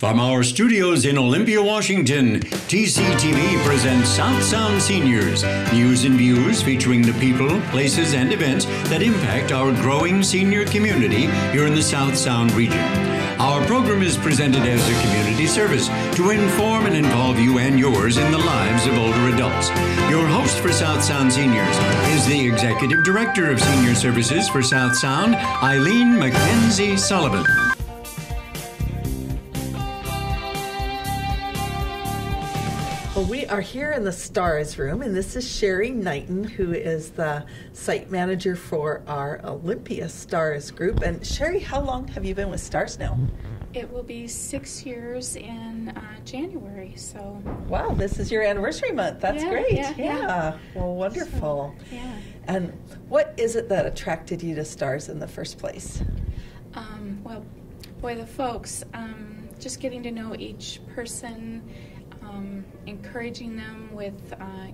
From our studios in Olympia, Washington, TCTV presents South Sound Seniors, news and views featuring the people, places, and events that impact our growing senior community here in the South Sound region. Our program is presented as a community service to inform and involve you and yours in the lives of older adults. Your host for South Sound Seniors is the Executive Director of Senior Services for South Sound, Eileen McKenzie Sullivan. We are here in the STARS room, and this is Sherry Knighton, who is the site manager for our Olympia STARS group. And Sherry, how long have you been with STARS now? It will be 6 years in January. So wow, this is your anniversary month. That's great. Yeah. Well, wonderful. So, yeah. And what is it that attracted you to STARS in the first place? Well, boy, the folks. Just getting to know each person. Encouraging them with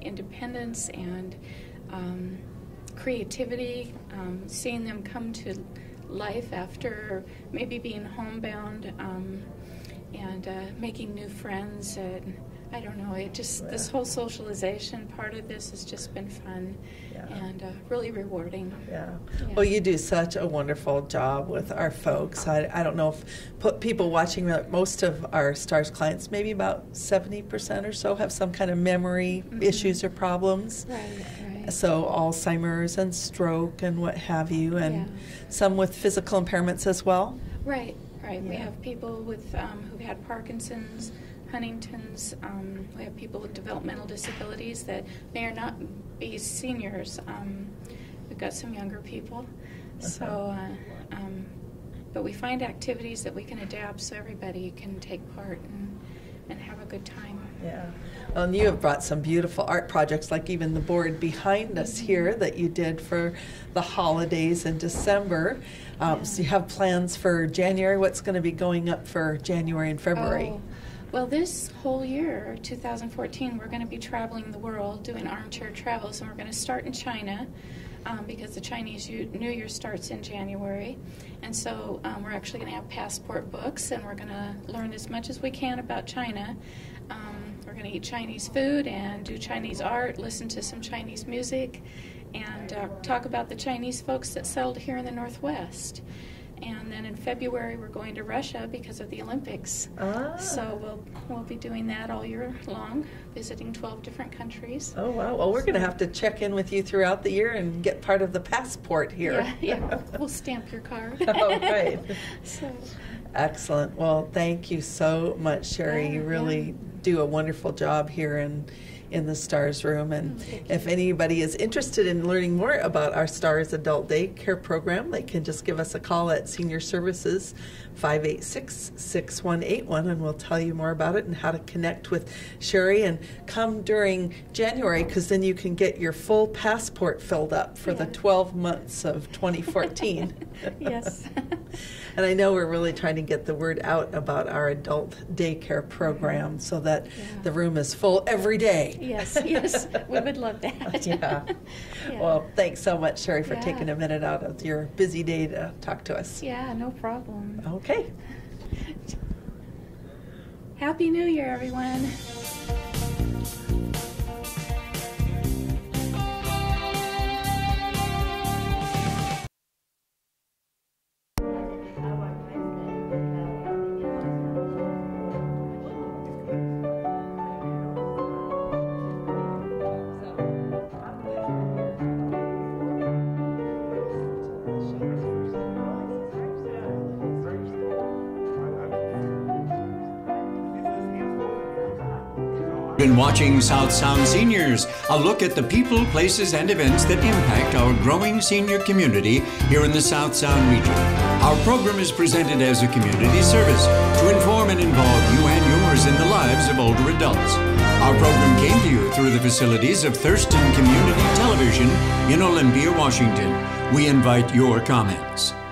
independence and creativity, seeing them come to life after maybe being homebound and making new friends. And I don't know, it just, this whole socialization part of this has just been fun and really rewarding. Yeah. Well, you do such a wonderful job with our folks. I don't know if people watching, most of our STARS clients, maybe about 70% or so, have some kind of memory issues or problems. Right. So Alzheimer's and stroke and what have you, and some with physical impairments as well. Right. Yeah. We have people with who've had Parkinson's, Huntington's, we have people with developmental disabilities that may or not be seniors. We've got some younger people, so but we find activities that we can adapt so everybody can take part and have a good time. Yeah. And you have brought some beautiful art projects, like even the board behind us here that you did for the holidays in December. So you have plans for January. What's going to be going up for January and February? Well, this whole year, 2014, we're going to be traveling the world, doing armchair travels, and we're going to start in China because the Chinese New Year starts in January. And so we're actually going to have passport books, and we're going to learn as much as we can about China. We're going to eat Chinese food and do Chinese art, listen to some Chinese music, and talk about the Chinese folks that settled here in the Northwest. And then in February we're going to Russia because of the Olympics. So we'll be doing that all year long, visiting 12 different countries. Oh wow! Well, we're going to have to check in with you throughout the year and get part of the passport here. Yeah. We'll stamp your card. Oh, right. So. Excellent. Well, thank you so much, Sherry. You really do a wonderful job here in the STARS room, and if anybody is interested in learning more about our STARS Adult Day Care Program, they can just give us a call at Senior Services 586-6181, and we'll tell you more about it and how to connect with Sherry and come during January, because then you can get your full passport filled up for the 12 months of 2014. Yes. And I know we're really trying to get the word out about our adult daycare program so that the room is full every day. Yes, we would love that. Well, thanks so much, Sherry, for taking a minute out of your busy day to talk to us. Yeah, no problem. Okay. Happy New Year, everyone. Been watching South Sound Seniors, a look at the people, places, and events that impact our growing senior community here in the South Sound region. Our program is presented as a community service to inform and involve you and yours in the lives of older adults. Our program came to you through the facilities of Thurston Community Television in Olympia, Washington. We invite your comments.